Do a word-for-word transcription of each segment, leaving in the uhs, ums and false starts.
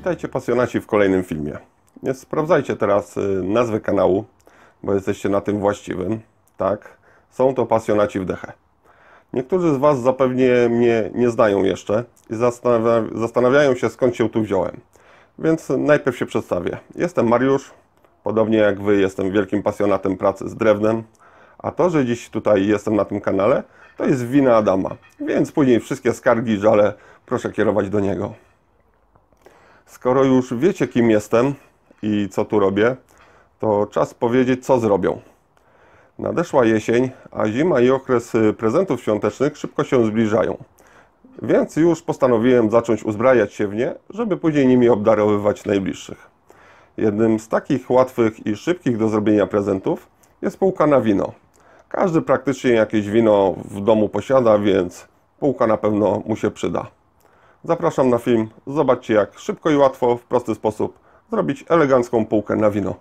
Witajcie pasjonaci w kolejnym filmie. Sprawdzajcie teraz nazwę kanału, bo jesteście na tym właściwym. Tak, są to Pasjonaci w Dechę. Niektórzy z Was zapewnie mnie nie znają jeszcze i zastanawia zastanawiają się, skąd się tu wziąłem. Więc najpierw się przedstawię. Jestem Mariusz, podobnie jak Wy jestem wielkim pasjonatem pracy z drewnem. A to, że dziś tutaj jestem na tym kanale, to jest wina Adama. Więc później wszystkie skargi i żale proszę kierować do niego. Skoro już wiecie, kim jestem i co tu robię, to czas powiedzieć, co zrobią. Nadeszła jesień, a zima i okres prezentów świątecznych szybko się zbliżają. Więc już postanowiłem zacząć uzbrajać się w nie, żeby później nimi obdarowywać najbliższych. Jednym z takich łatwych i szybkich do zrobienia prezentów jest półka na wino. Każdy praktycznie jakieś wino w domu posiada, więc półka na pewno mu się przyda. Zapraszam na film. Zobaczcie, jak szybko i łatwo, w prosty sposób zrobić elegancką półkę na wino.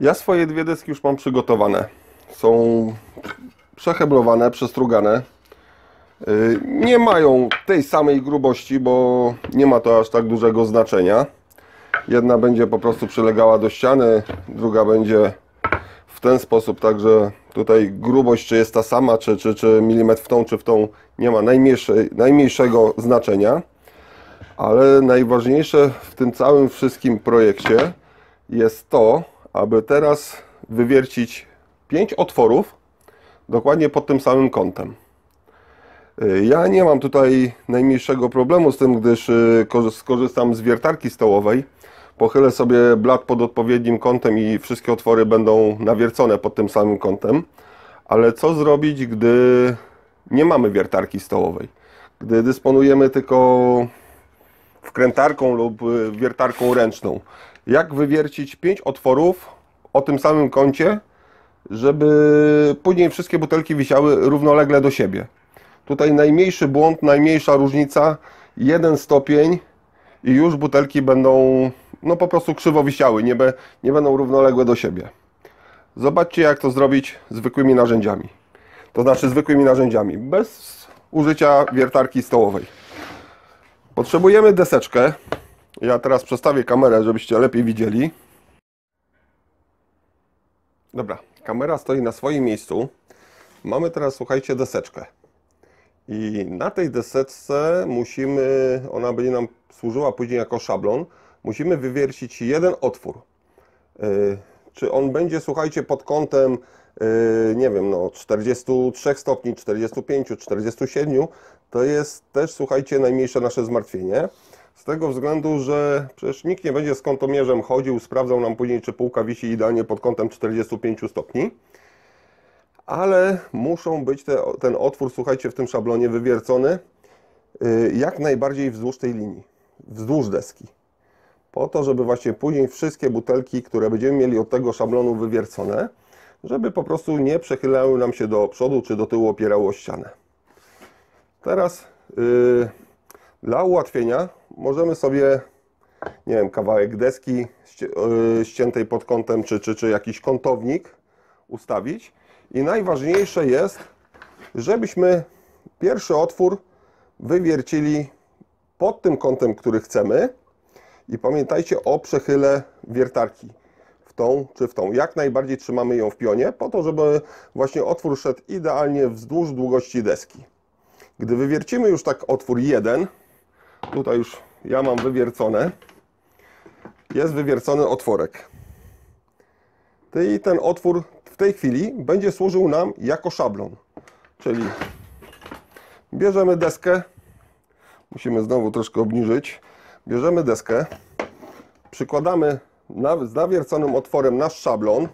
Ja swoje dwie deski już mam przygotowane. Są przeheblowane, przestrugane. Nie mają tej samej grubości, bo nie ma to aż tak dużego znaczenia. Jedna będzie po prostu przylegała do ściany, druga będzie w ten sposób. Także tutaj grubość, czy jest ta sama, czy, czy, czy milimetr w tą, czy w tą, nie ma najmniejszego znaczenia. Ale najważniejsze w tym całym wszystkim projekcie jest to, aby teraz wywiercić pięć otworów dokładnie pod tym samym kątem. Ja nie mam tutaj najmniejszego problemu z tym, gdyż skorzystam z wiertarki stołowej. Pochylę sobie blat pod odpowiednim kątem i wszystkie otwory będą nawiercone pod tym samym kątem. Ale co zrobić, gdy nie mamy wiertarki stołowej? Gdy dysponujemy tylko wkrętarką lub wiertarką ręczną. Jak wywiercić pięć otworów o tym samym kącie, żeby później wszystkie butelki wisiały równolegle do siebie. Tutaj najmniejszy błąd, najmniejsza różnica, jeden stopień i już butelki będą no po prostu krzywo wisiały, nie, be, nie będą równoległe do siebie. Zobaczcie, jak to zrobić zwykłymi narzędziami. To znaczy zwykłymi narzędziami, bez użycia wiertarki stołowej. Potrzebujemy deseczkę. Ja teraz przestawię kamerę, żebyście lepiej widzieli. Dobra, kamera stoi na swoim miejscu. Mamy teraz, słuchajcie, deseczkę. I na tej deseczce musimy, ona będzie nam służyła później jako szablon, musimy wywiercić jeden otwór. Yy, czy on będzie, słuchajcie, pod kątem, yy, nie wiem, no czterdziestu trzech stopni, czterdziestu pięciu, czterdziestu siedmiu, to jest też, słuchajcie, najmniejsze nasze zmartwienie. Z tego względu, że przecież nikt nie będzie z kątomierzem chodził, sprawdzał nam później, czy półka wisi idealnie pod kątem czterdziestu pięciu stopni. Ale muszą być te, ten otwór, słuchajcie, w tym szablonie wywiercony jak najbardziej wzdłuż tej linii, wzdłuż deski. Po to, żeby właśnie później wszystkie butelki, które będziemy mieli od tego szablonu wywiercone, żeby po prostu nie przechylały nam się do przodu, czy do tyłu opierały o ścianę. Teraz yy, dla ułatwienia możemy sobie, nie wiem, kawałek deski ściętej pod kątem, czy, czy, czy jakiś kątownik ustawić. I najważniejsze jest, żebyśmy pierwszy otwór wywiercili pod tym kątem, który chcemy. I pamiętajcie o przechyle wiertarki w tą czy w tą. Jak najbardziej trzymamy ją w pionie, po to, żeby właśnie otwór szedł idealnie wzdłuż długości deski. Gdy wywiercimy już tak otwór jeden, tutaj już ja mam wywiercone, jest wywiercony otworek. I ten otwór w tej chwili będzie służył nam jako szablon. Czyli bierzemy deskę, musimy znowu troszkę obniżyć, bierzemy deskę, przykładamy z nawierconym otworem nasz szablon.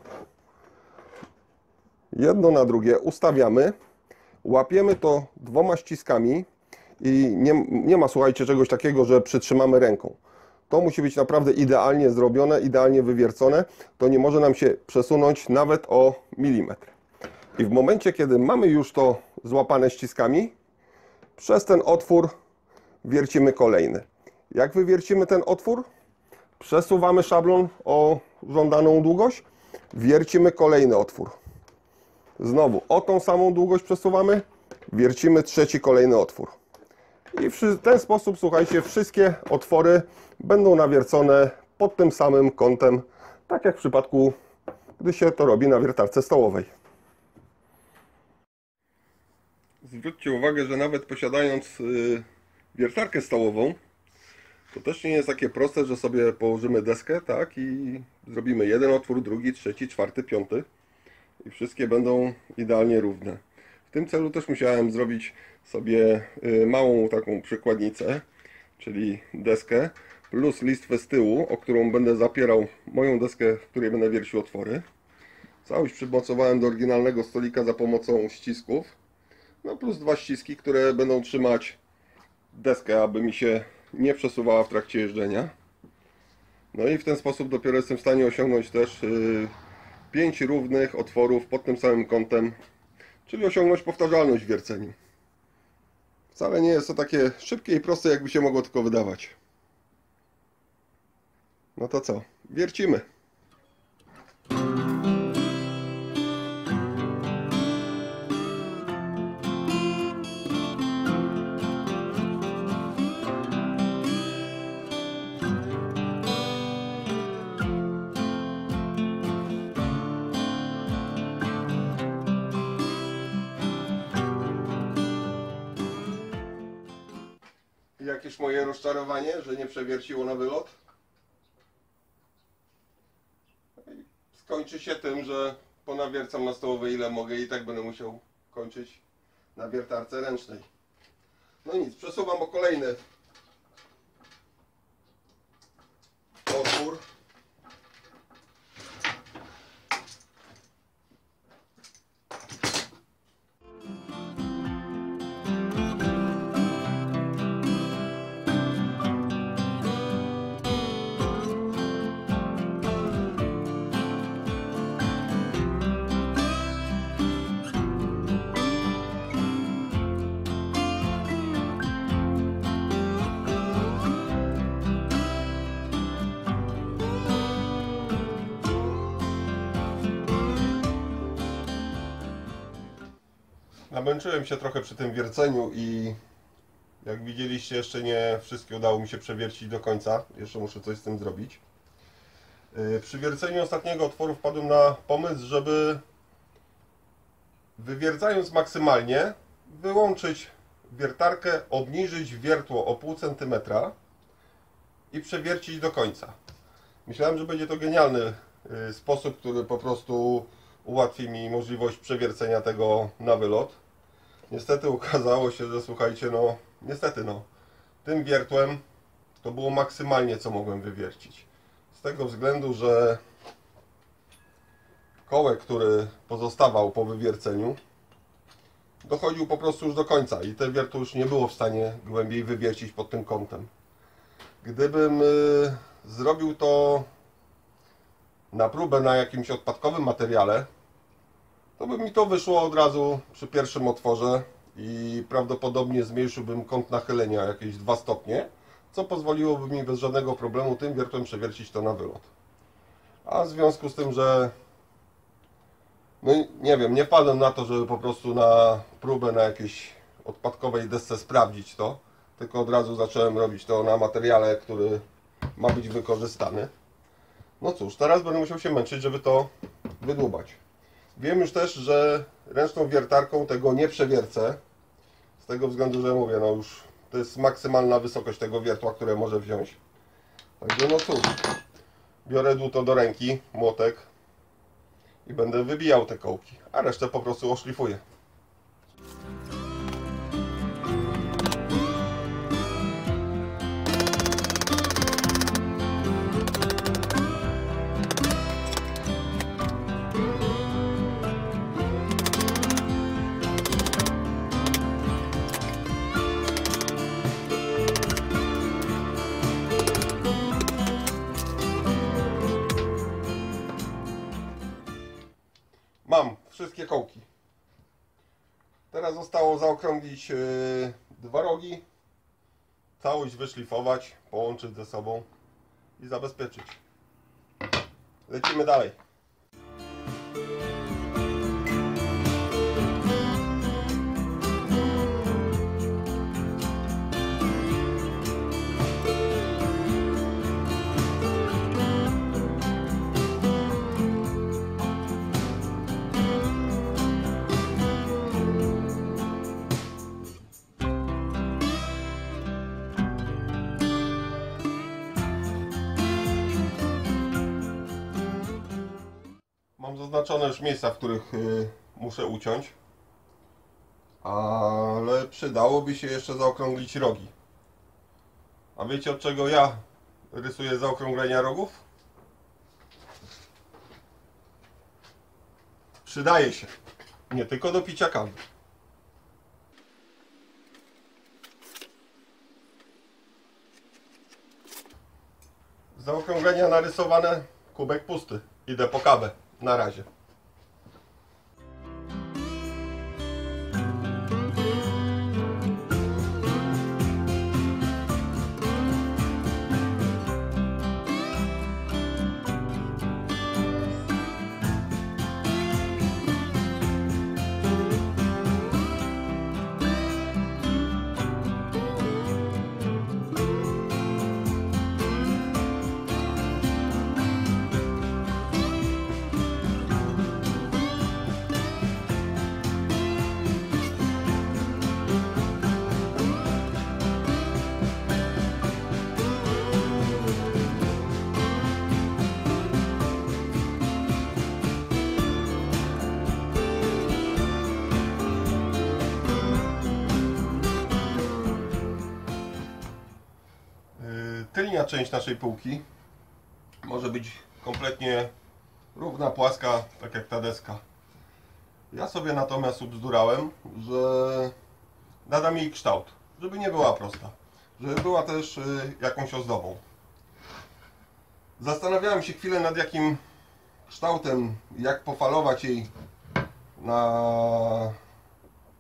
Jedno na drugie ustawiamy, łapiemy to dwoma ściskami i nie, nie ma, słuchajcie, czegoś takiego, że przytrzymamy ręką. To musi być naprawdę idealnie zrobione, idealnie wywiercone. To nie może nam się przesunąć nawet o milimetr. I w momencie, kiedy mamy już to złapane ściskami, przez ten otwór wiercimy kolejny. Jak wywiercimy ten otwór, przesuwamy szablon o żądaną długość, wiercimy kolejny otwór. Znowu o tą samą długość przesuwamy, wiercimy trzeci, kolejny otwór. I w ten sposób, słuchajcie, wszystkie otwory będą nawiercone pod tym samym kątem, tak jak w przypadku, gdy się to robi na wiertarce stołowej. Zwróćcie uwagę, że nawet posiadając wiertarkę stołową, to też nie jest takie proste, że sobie położymy deskę, tak, i zrobimy jeden otwór, drugi, trzeci, czwarty, piąty. I wszystkie będą idealnie równe. W tym celu też musiałem zrobić sobie małą taką przykładnicę, czyli deskę, plus listwę z tyłu, o którą będę zapierał moją deskę, w której będę wiercił otwory. Całość przymocowałem do oryginalnego stolika za pomocą ścisków. No plus dwa ściski, które będą trzymać deskę, aby mi się nie przesuwała w trakcie jeżdżenia. No i w ten sposób dopiero jestem w stanie osiągnąć też yy, pięć równych otworów pod tym samym kątem, czyli osiągnąć powtarzalność w wierceniu. Wcale nie jest to takie szybkie i proste, jakby się mogło tylko wydawać. No to co? Wiercimy! Jakież moje rozczarowanie, że nie przewierciło na wylot. Skończy się tym, że ponawiercam na stołowej ile mogę i tak będę musiał kończyć na wiertarce ręcznej. No nic, przesuwam o kolejny otwór. Namęczyłem się trochę przy tym wierceniu i jak widzieliście, jeszcze nie wszystkie udało mi się przewiercić do końca. Jeszcze muszę coś z tym zrobić. Przy wierceniu ostatniego otworu wpadłem na pomysł, żeby wywiercając maksymalnie, wyłączyć wiertarkę, obniżyć wiertło o pół centymetra i przewiercić do końca. Myślałem, że będzie to genialny sposób, który po prostu ułatwi mi możliwość przewiercenia tego na wylot. Niestety okazało się, że słuchajcie, no niestety no, tym wiertłem to było maksymalnie, co mogłem wywiercić. Z tego względu, że kołek, który pozostawał po wywierceniu, dochodził po prostu już do końca i te wiertło już nie było w stanie głębiej wywiercić pod tym kątem. Gdybym yy, zrobił to na próbę na jakimś odpadkowym materiale, to by mi to wyszło od razu przy pierwszym otworze i prawdopodobnie zmniejszyłbym kąt nachylenia jakieś dwa stopnie, co pozwoliłoby mi bez żadnego problemu tym wiertłem przewiercić to na wylot. A w związku z tym, że no nie wiem, nie wpadłem na to, żeby po prostu na próbę na jakiejś odpadkowej desce sprawdzić to, tylko od razu zacząłem robić to na materiale, który ma być wykorzystany. No cóż, teraz będę musiał się męczyć, żeby to wydłubać. Wiem już też, że ręczną wiertarką tego nie przewiercę. Z tego względu, że mówię, no już to jest maksymalna wysokość tego wiertła, które może wziąć. Także no cóż, biorę dłuto do ręki, młotek i będę wybijał te kołki, a resztę po prostu oszlifuję. kołki. Teraz zostało zaokrąglić yy, dwa rogi, całość wyszlifować, połączyć ze sobą i zabezpieczyć. Lecimy dalej. Mam zaznaczone już miejsca, w których y, muszę uciąć, ale przydałoby się jeszcze zaokrąglić rogi. A wiecie, od czego ja rysuję zaokrąglenia rogów? Przydaje się, nie tylko do picia kawy. Zaokrąglenia narysowane, kubek pusty. Idę po kawę. Na razie. Tylna część naszej półki może być kompletnie równa, płaska, tak jak ta deska. Ja sobie natomiast ubzdurałem, że nadam jej kształt, żeby nie była prosta, żeby była też jakąś ozdobą. Zastanawiałem się chwilę nad jakim kształtem, jak pofalować jej na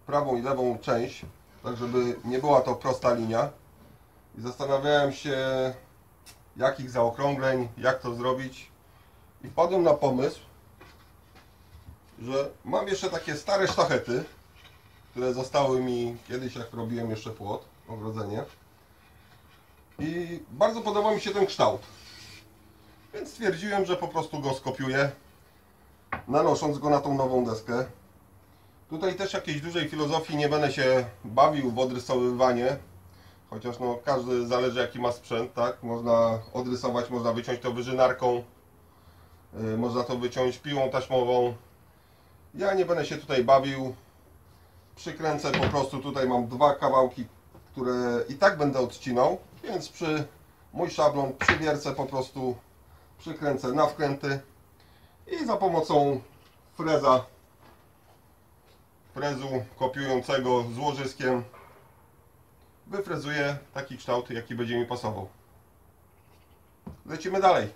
prawą i lewą część, tak żeby nie była to prosta linia. I zastanawiałem się, jakich zaokrągleń, jak to zrobić, i wpadłem na pomysł, że mam jeszcze takie stare sztachety, które zostały mi kiedyś, jak robiłem jeszcze płot, ogrodzenie, i bardzo podoba mi się ten kształt, więc stwierdziłem, że po prostu go skopiuję, nanosząc go na tą nową deskę. Tutaj też jakiejś dużej filozofii nie będę się bawił w odrysowywanie. Chociaż no, każdy zależy jaki ma sprzęt, tak? Można odrysować, można wyciąć to wyżynarką, yy, można to wyciąć piłą taśmową. Ja nie będę się tutaj bawił. Przykręcę po prostu, tutaj mam dwa kawałki, które i tak będę odcinał, więc przy mój szablon przywiercę po prostu, przykręcę na wkręty i za pomocą freza, frezu kopiującego z łożyskiem wyfrezuję taki kształt, jaki będzie mi pasował. Lecimy dalej.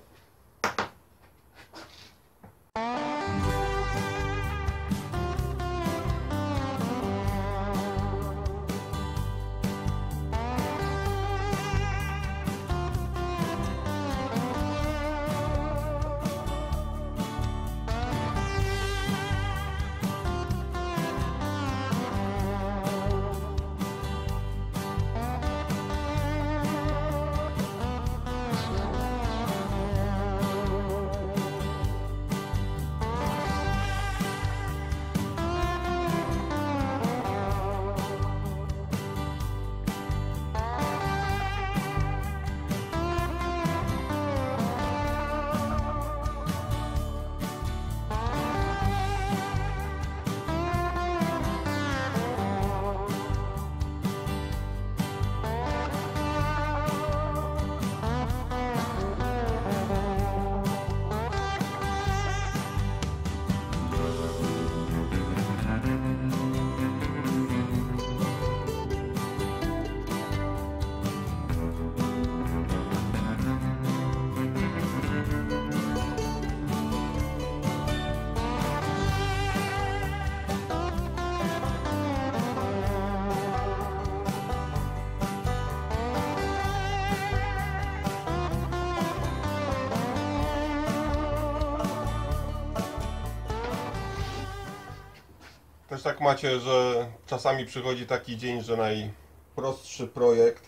tak macie, że czasami przychodzi taki dzień, że najprostszy projekt,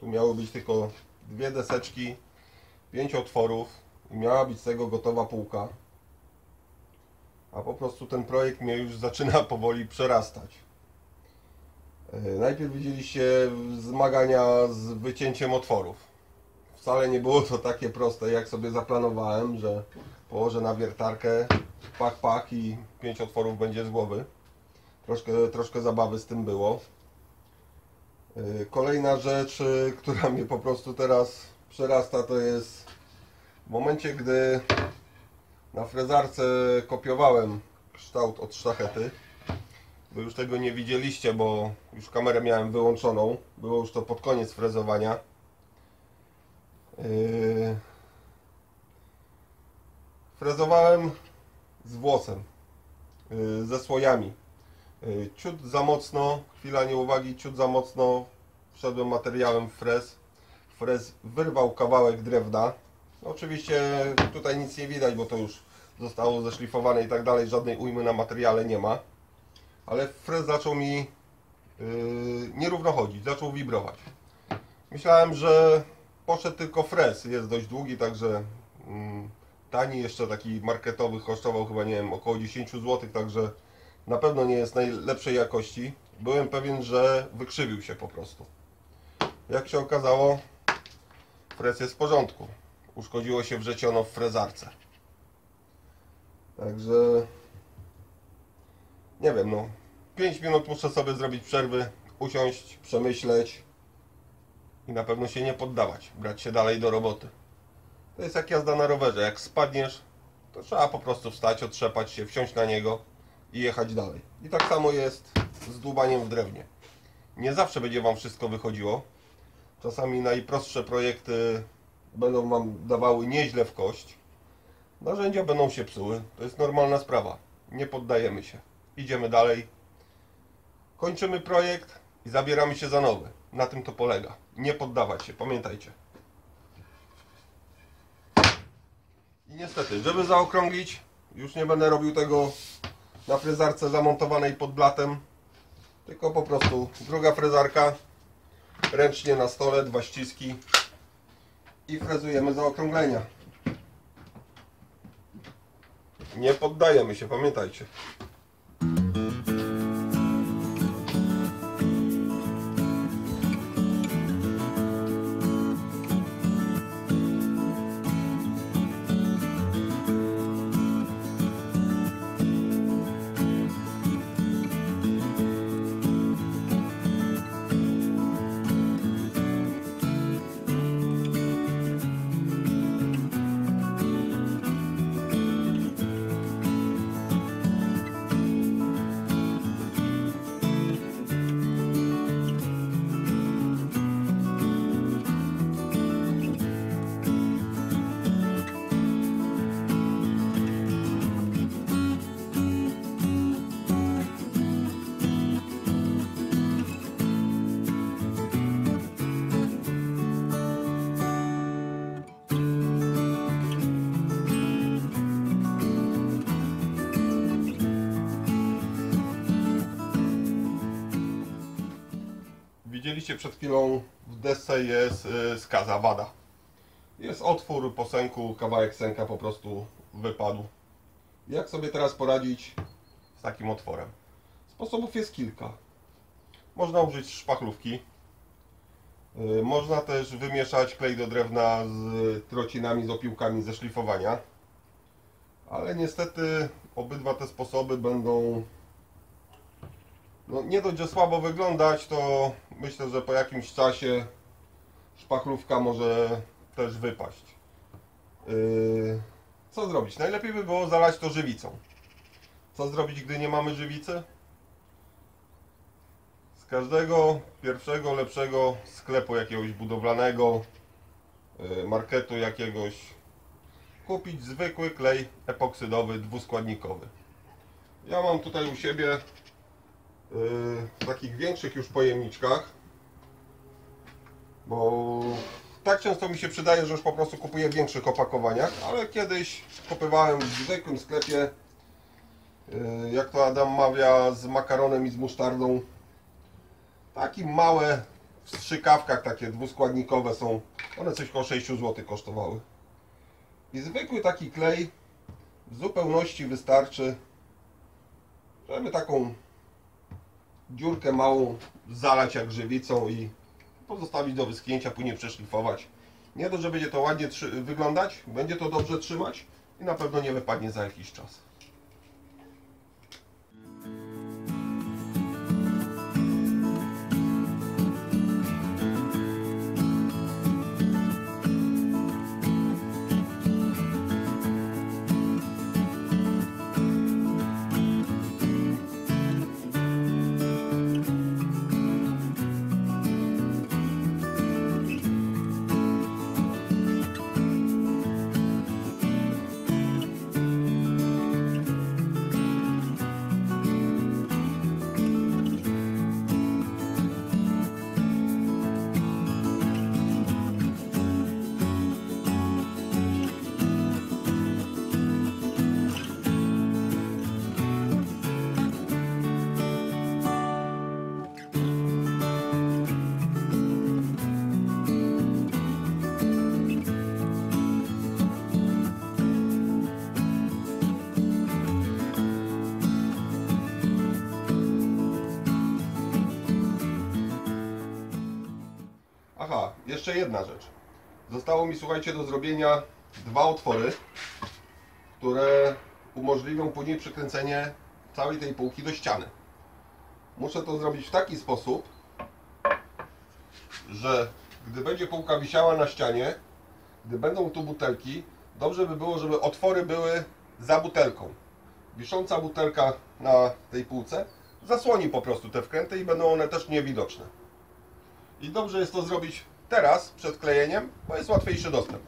tu miało być tylko dwie deseczki, pięć otworów i miała być z tego gotowa półka, a po prostu ten projekt mnie już zaczyna powoli przerastać. Najpierw widzieliście zmagania z wycięciem otworów. Wcale nie było to takie proste, jak sobie zaplanowałem, że położę na wiertarkę, pak, pak i pięć otworów będzie z głowy. Troszkę, troszkę zabawy z tym było. Kolejna rzecz, która mnie po prostu teraz przerasta, to jest w momencie, gdy na frezarce kopiowałem kształt od sztachety. Wy już tego nie widzieliście, bo już kamerę miałem wyłączoną. Było już to pod koniec frezowania. Yy... Frezowałem z włosem, yy, ze słojami. Yy, ciut za mocno, chwila nieuwagi, ciut za mocno wszedłem materiałem w frez. Frez wyrwał kawałek drewna. Oczywiście tutaj nic nie widać, bo to już zostało zeszlifowane i tak dalej. Żadnej ujmy na materiale nie ma. Ale frez zaczął mi yy, nierówno chodzić, zaczął wibrować. Myślałem, że poszedł tylko frez, jest dość długi, także yy, tani, jeszcze taki marketowy, kosztował chyba, nie wiem, około dziesięć złotych, także na pewno nie jest najlepszej jakości. Byłem pewien, że wykrzywił się po prostu. Jak się okazało, frez jest w porządku. Uszkodziło się wrzeciono w frezarce. Także... nie wiem, no, pięć minut muszę sobie zrobić przerwy, usiąść, przemyśleć i na pewno się nie poddawać, brać się dalej do roboty. To jest jak jazda na rowerze, jak spadniesz, to trzeba po prostu wstać, otrzepać się, wsiąść na niego i jechać dalej. I tak samo jest z dłubaniem w drewnie. Nie zawsze będzie Wam wszystko wychodziło. Czasami najprostsze projekty będą Wam dawały nieźle w kość. Narzędzia będą się psuły, to jest normalna sprawa, nie poddajemy się. Idziemy dalej, kończymy projekt i zabieramy się za nowy. Na tym to polega. Nie poddawać się, pamiętajcie. I niestety, żeby zaokrąglić, już nie będę robił tego na frezarce zamontowanej pod blatem, tylko po prostu druga frezarka, ręcznie na stole, dwa ściski i frezujemy zaokrąglenia. Nie poddajemy się, pamiętajcie. Widzieliście przed chwilą, w desce jest yy, skaza, wada. Jest otwór po sęku, kawałek sęka po prostu wypadł. Jak sobie teraz poradzić z takim otworem? Sposobów jest kilka. Można użyć szpachlówki. Yy, można też wymieszać klej do drewna z trocinami, z opiłkami ze szlifowania. Ale niestety obydwa te sposoby będą... no, nie dość, że słabo wyglądać, to myślę, że po jakimś czasie szpachlówka może też wypaść. Yy, co zrobić? Najlepiej by było zalać to żywicą. Co zrobić, gdy nie mamy żywicy? Z każdego pierwszego, lepszego sklepu jakiegoś budowlanego, yy, marketu jakiegoś, kupić zwykły klej epoksydowy, dwuskładnikowy. Ja mam tutaj u siebie w takich większych już pojemniczkach, bo tak często mi się przydaje, że już po prostu kupuję w większych opakowaniach, ale kiedyś kupowałem w zwykłym sklepie jak to Adam mawia, z makaronem i z musztardą. Takie małe w strzykawkach, takie dwuskładnikowe są. One coś koło sześć złotych kosztowały. I zwykły taki klej w zupełności wystarczy, żeby taką dziurkę małą zalać jak żywicą i pozostawić do wyschnięcia, później przeszlifować. Nie dość, że będzie to ładnie wyglądać, będzie to dobrze trzymać i na pewno nie wypadnie za jakiś czas. Aha, jeszcze jedna rzecz. Zostało mi, słuchajcie, do zrobienia dwa otwory, które umożliwią później przykręcenie całej tej półki do ściany. Muszę to zrobić w taki sposób, że gdy będzie półka wisiała na ścianie, gdy będą tu butelki, dobrze by było, żeby otwory były za butelką. Wisząca butelka na tej półce zasłoni po prostu te wkręty i będą one też niewidoczne. I dobrze jest to zrobić teraz, przed klejeniem, bo jest łatwiejszy dostęp.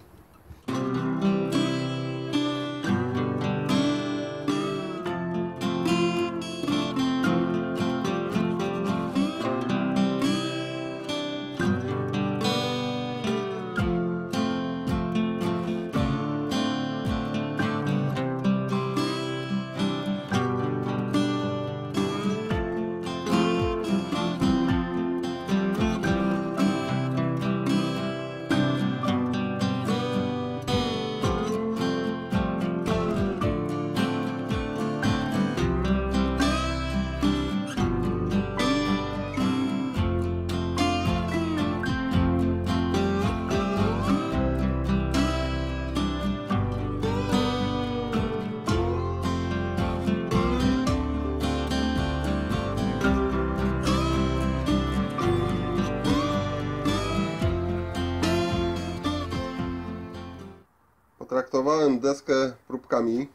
Traktowałem deskę próbkami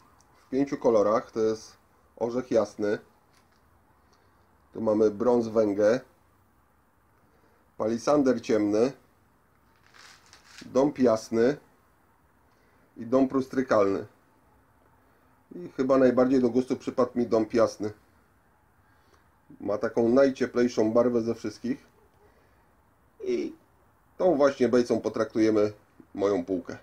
w pięciu kolorach. To jest orzech jasny, tu mamy brąz węgę, palisander ciemny, dąb jasny i dąb rustrykalny. I chyba najbardziej do gustu przypadł mi dąb jasny. Ma taką najcieplejszą barwę ze wszystkich i tą właśnie bejcą potraktujemy moją półkę.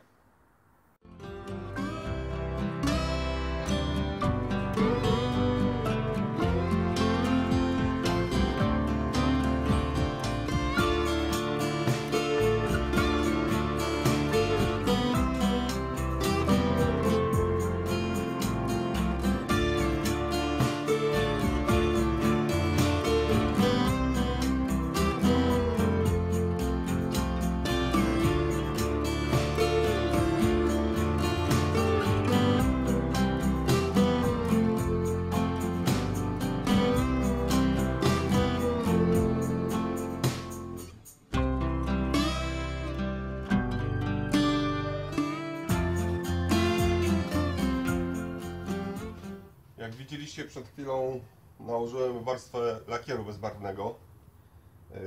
Jak widzieliście przed chwilą, nałożyłem warstwę lakieru bezbarwnego.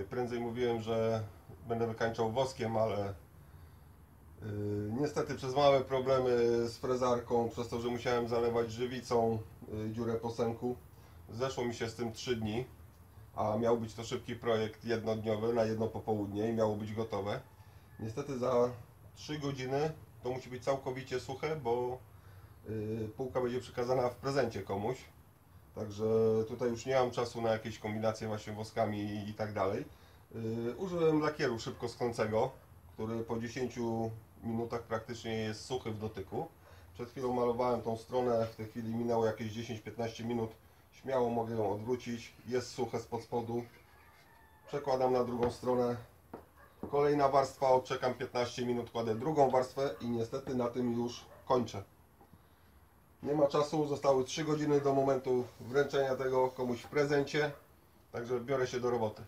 Prędzej mówiłem, że będę wykańczał woskiem, ale niestety przez małe problemy z frezarką, przez to, że musiałem zalewać żywicą dziurę po sęku, zeszło mi się z tym trzy dni, a miał być to szybki projekt jednodniowy na jedno popołudnie i miało być gotowe. Niestety za trzy godziny to musi być całkowicie suche, bo półka będzie przekazana w prezencie komuś, Także tutaj już nie mam czasu na jakieś kombinacje właśnie woskami i tak dalej. Użyłem lakieru szybkoschnącego, który po dziesięciu minutach praktycznie jest suchy w dotyku. Przed chwilą malowałem tą stronę, w tej chwili minęło jakieś dziesięć-piętnaście minut. Śmiało mogę ją odwrócić, jest suche spod spodu. Przekładam na drugą stronę. Kolejna warstwa, odczekam piętnaście minut, kładę drugą warstwę i niestety na tym już kończę. Nie ma czasu, zostały trzy godziny do momentu wręczenia tego komuś w prezencie. Także biorę się do roboty.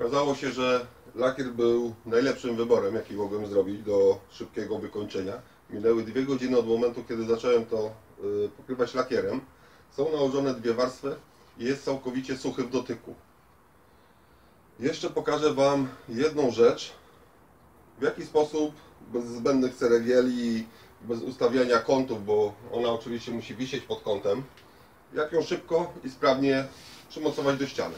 Okazało się, że lakier był najlepszym wyborem, jaki mogłem zrobić do szybkiego wykończenia. Minęły dwie godziny od momentu, kiedy zacząłem to pokrywać lakierem. Są nałożone dwie warstwy i jest całkowicie suchy w dotyku. Jeszcze pokażę Wam jedną rzecz, w jaki sposób, bez zbędnych cerewieli, bez ustawiania kątów, bo ona oczywiście musi wisieć pod kątem, jak ją szybko i sprawnie przymocować do ściany.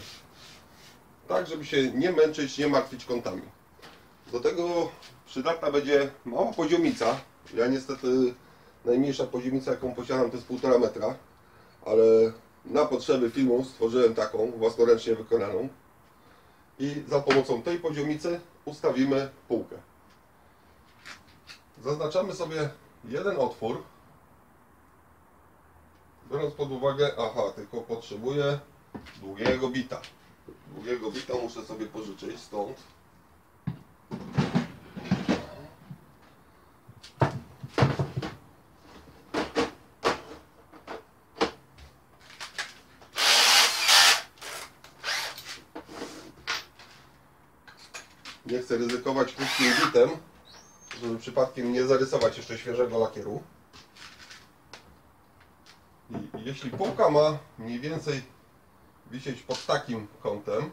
Tak, żeby się nie męczyć, nie martwić kątami. Do tego przydatna będzie mała poziomica. Ja niestety najmniejsza poziomica, jaką posiadam, to jest półtora metra, ale na potrzeby filmu stworzyłem taką, własnoręcznie wykonaną. I za pomocą tej poziomicy ustawimy półkę. Zaznaczamy sobie jeden otwór. Biorąc pod uwagę, aha, tylko potrzebuję długiego bita. Długiego bita muszę sobie pożyczyć stąd. Nie chcę ryzykować krótkim bitem, żeby przypadkiem nie zarysować jeszcze świeżego lakieru. I jeśli półka ma mniej więcej wisieć pod takim kątem,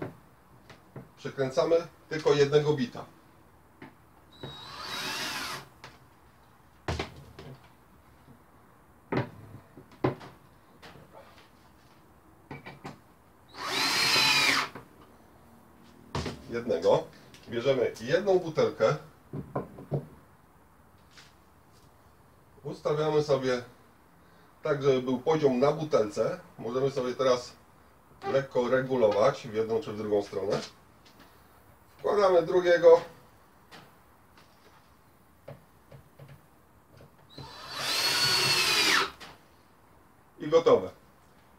przykręcamy tylko jednego bita. Jednego. Bierzemy jedną butelkę. Ustawiamy sobie tak, żeby był poziom na butelce. Możemy sobie teraz lekko regulować w jedną czy w drugą stronę. Wkładamy drugiego. I gotowe.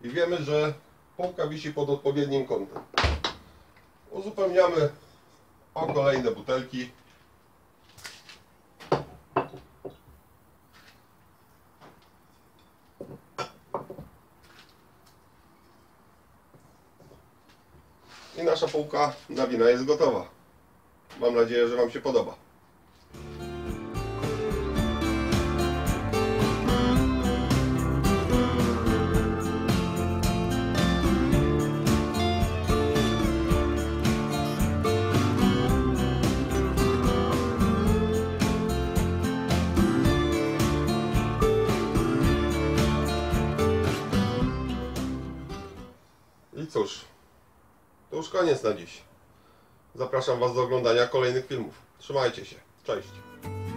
I wiemy, że półka wisi pod odpowiednim kątem. Uzupełniamy o kolejne butelki. I nasza półka na wina jest gotowa. Mam nadzieję, że Wam się podoba. I cóż. To już koniec na dziś. Zapraszam Was do oglądania kolejnych filmów. Trzymajcie się. Cześć!